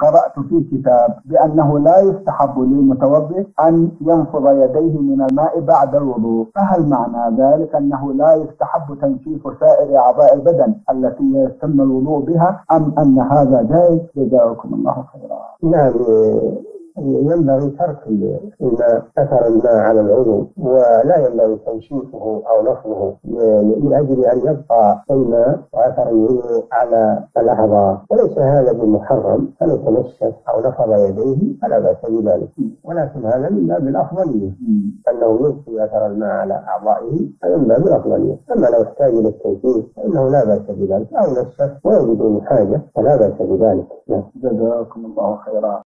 قرأت في الكتاب بأنه لا يستحب للمتوضئ أن ينفض يديه من الماء بعد الوضوء، فهل معنى ذلك أنه لا يستحب تنشيف سائر أعضاء البدن التي يتم الوضوء بها أم أن هذا جائز؟ جزاكم الله خيرا. نعم، ينبغي ترك أثر الماء على العضو، ولا ينبغي تنشيفه أو نفضه من أجل أن يبقى الماء وأثر العضو على الأعضاء، وليس هذا بالمحرم. فلو تنشف أو نفض يديه فلا بأس بذلك، ولكن هذا من باب الأفضلية، أنه يبقي أثر الماء على أعضائه هذا من باب الأفضلية. أما لو احتاج إلى التنشيف فإنه لا بأس بذلك، أو نشف ويجد حاجة فلا بأس بذلك. جزاكم الله خيرا.